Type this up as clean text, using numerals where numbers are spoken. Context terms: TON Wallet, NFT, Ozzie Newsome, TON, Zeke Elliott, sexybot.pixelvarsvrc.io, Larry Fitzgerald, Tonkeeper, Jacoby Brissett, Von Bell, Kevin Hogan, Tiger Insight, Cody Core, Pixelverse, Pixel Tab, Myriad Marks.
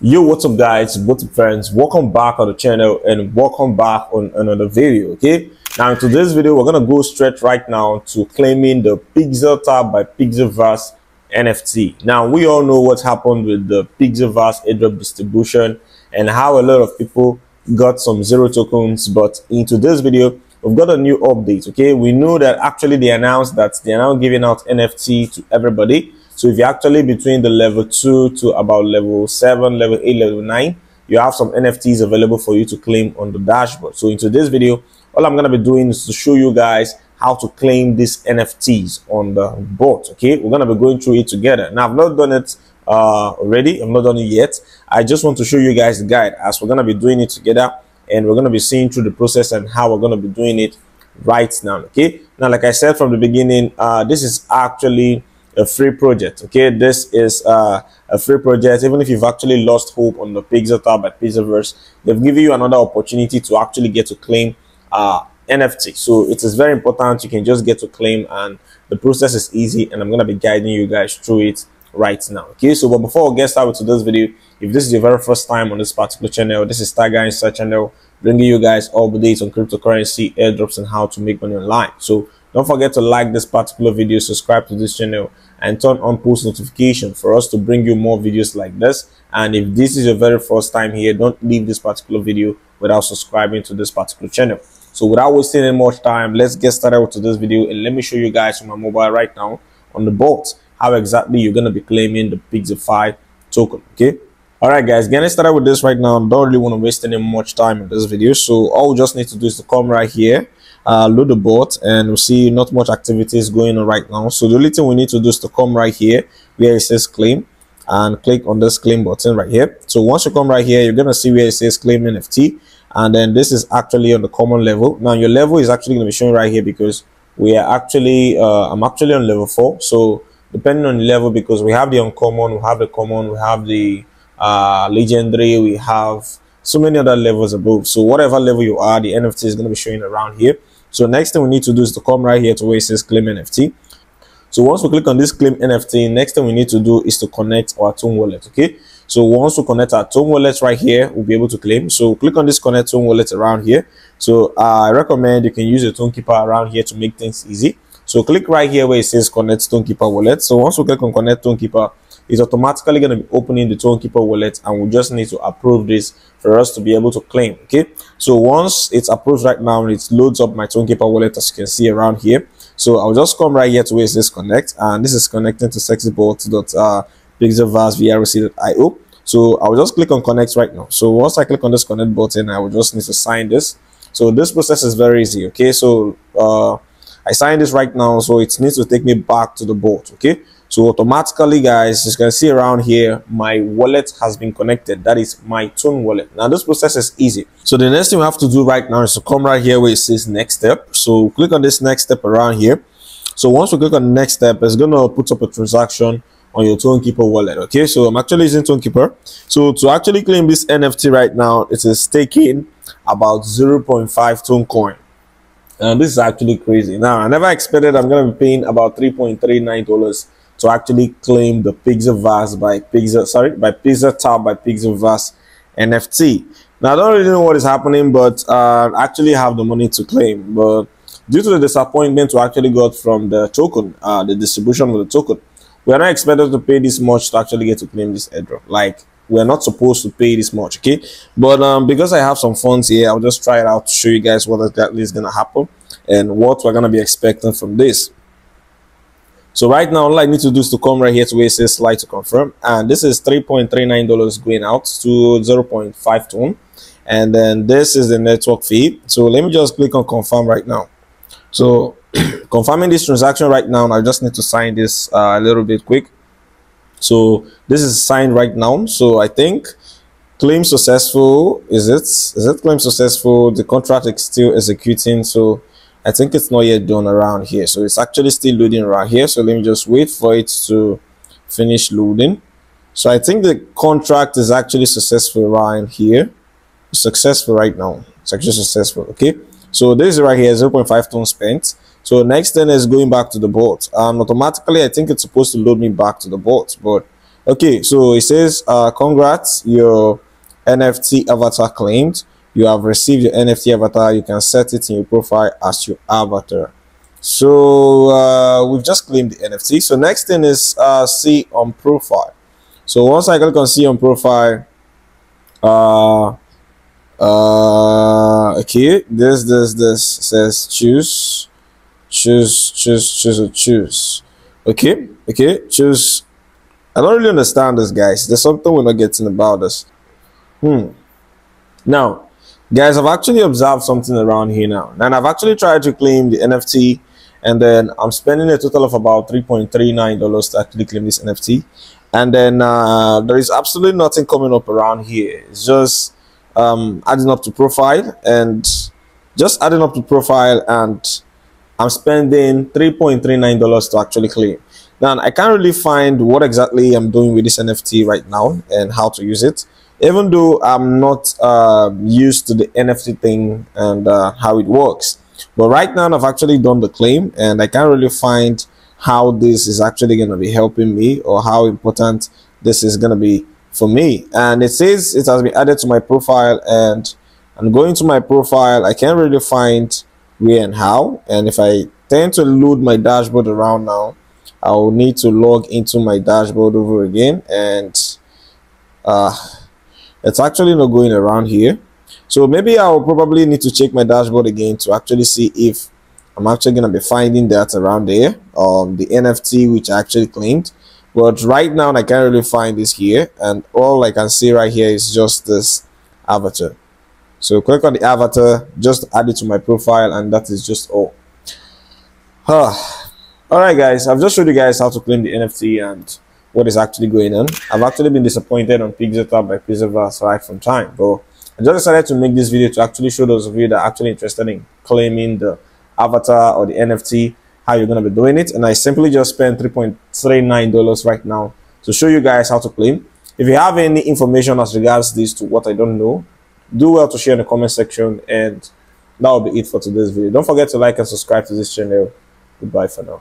Yo, what's up guys, what's up friends, welcome back on the channel and welcome back on another video. Okay, now in today's video we're gonna go straight right now to claiming the Pixel Tab by Pixelverse NFT. Now we all know what happened with the Pixelverse airdrop distribution and how a lot of people got some zero tokens, but in today's video we've got a new update. Okay, we know that actually they announced that they are now giving out NFT to everybody. So if you're actually between the level 2 to about level 7, level 8, level 9, you have some NFTs available for you to claim on the dashboard. So in today's video, all I'm going to be doing is to show you guys how to claim these NFTs on the board. Okay, we're going to be going through it together. Now, I've not done it already. I've not done it yet. I just want to show you guys the guide as we're going to be doing it together. And we're going to be seeing through the process and how we're going to be doing it right now. Okay, now, like I said from the beginning, this is actually a free project. Okay, this is a free project. Even if you've actually lost hope on the Pixel Tab at Pixelverse, they've given you another opportunity to actually get to claim NFT. So it is very important. You can just get to claim, and the process is easy, and I'm gonna be guiding you guys through it right now. Okay, so but before we get started with today's video, if this is your very first time on this particular channel, this is Tiger Insight channel, bringing you guys all the updates on cryptocurrency, airdrops, and how to make money online. So don't forget to like this particular video, subscribe to this channel, and turn on post notification for us to bring you more videos like this. And if this is your very first time here, don't leave this particular video without subscribing to this particular channel. So without wasting any more time, let's get started with this video, and let me show you guys on my mobile right now on the board how exactly you're going to be claiming the Pixelverse token. Okay, all right guys, getting started with this right now. I don't really want to waste any much time in this video, so all we just need to do is to come right here, load the bot, and we'll see not much activity is going on right now. So the only thing we need to do is to come right here where it says claim and click on this claim button right here. So once you come right here, you're gonna see where it says claim NFT, and then this is actually on the common level. Now your level is actually gonna be shown right here because we are actually I'm actually on level 4. So depending on the level, because we have the uncommon, we have the common, we have the legendary, we have so many other levels above. So whatever level you are, the NFT is gonna be showing around here. So next thing we need to do is to come right here to where it says claim NFT. So once we click on this claim NFT, next thing we need to do is to connect our TON wallet. Okay, so once we connect our TON wallet right here, we'll be able to claim. So click on this connect TON wallet around here. So I recommend you can use a Tonkeeper around here to make things easy. So click right here where it says connect Tonkeeper wallet. So once we click on connect Tonkeeper, it's automatically going to be opening the Tonkeeper wallet, and we just need to approve this for us to be able to claim. Okay, so once it's approved right now, it loads up my Tonkeeper wallet as you can see around here. So I'll just come right here to where it says connect, and this is connecting to sexybot.pixelvarsvrc.io. So I'll just click on connect right now. So once I click on this connect button, I will just need to sign this. So this process is very easy. Okay, so I signed this right now, so it needs to take me back to the board. Okay, so automatically guys, you can see around here my wallet has been connected, that is my TON wallet. Now this process is easy. So the next thing we have to do right now is to come right here where it says next step. So click on this next step around here. So once we click on next step, it's gonna put up a transaction on your Tonkeeper wallet. Okay, so I'm actually using Tonkeeper. So to actually claim this NFT right now, it is taking about 0.5 TON coin. And this is actually crazy. Now I never expected I'm gonna be paying about $3.39 to actually claim the Pixelverse by Pixel Tab by Pixelverse NFT. Now I don't really know what is happening, but I actually have the money to claim. But due to the disappointment we actually got from the token, the distribution of the token, we are not expected to pay this much to actually get to claim this airdrop. Like, we are not supposed to pay this much, okay? But because I have some funds here, I'll just try it out to show you guys what exactly is gonna happen and what we're gonna be expecting from this. So right now, all I need to do is to come right here to where it says slide to confirm. And this is $3.39 going out to 0.5 TON. And then this is the network fee. So let me just click on confirm right now. So confirming this transaction right now, I just need to sign this a little bit quick. So this is signed right now. So I think claim successful. Is it claim successful? The contract is still executing. So I think it's not yet done around here, so it's actually still loading right here. So let me just wait for it to finish loading. So I think the contract is actually successful right here. It's successful right now. It's actually successful. Okay, so this right here is 0.5 TON spent. So next thing is going back to the board. Automatically I think it's supposed to load me back to the board, but Okay, so it says congrats, your NFT avatar claimed. You have received your NFT avatar. You can set it in your profile as your avatar. So we've just claimed the NFT. So next thing is see on profile. So once I click on see on profile, okay, this says choose. Okay, choose. I don't really understand this, guys. There's something we're not getting about this. Now, guys, I've actually observed something around here now. And I've actually tried to claim the NFT, and then I'm spending a total of about $3.39 to actually claim this NFT. And then there is absolutely nothing coming up around here. It's just adding up to profile, and just adding up to profile, and I'm spending $3.39 to actually claim. Now, I can't really find what exactly I'm doing with this NFT right now and how to use it, even though I'm not used to the NFT thing and how it works. But right now, I've actually done the claim, and I can't really find how this is actually going to be helping me or how important this is going to be for me. And it says it has been added to my profile, and I'm going to my profile. I can't really find where and how. And if I tend to load my dashboard around now, I will need to log into my dashboard over again, and it's actually not going around here. So maybe I will probably need to check my dashboard again to actually see if I'm actually going to be finding that around there, the NFT which I actually claimed. But right now I can't really find this here, and all I can see right here is just this avatar. So click on the avatar, just add it to my profile, and that is just all. Alright guys, I've just showed you guys how to claim the NFT and what is actually going on. I've actually been disappointed on Pixel Tab by Pixelverse right from time, but I just decided to make this video to actually show those of you that are actually interested in claiming the avatar or the NFT, how you're going to be doing it. And I simply just spent $3.39 right now to show you guys how to claim. If you have any information as regards this to what I don't know, do well to share in the comment section, and that will be it for today's video. Don't forget to like and subscribe to this channel. Goodbye for now.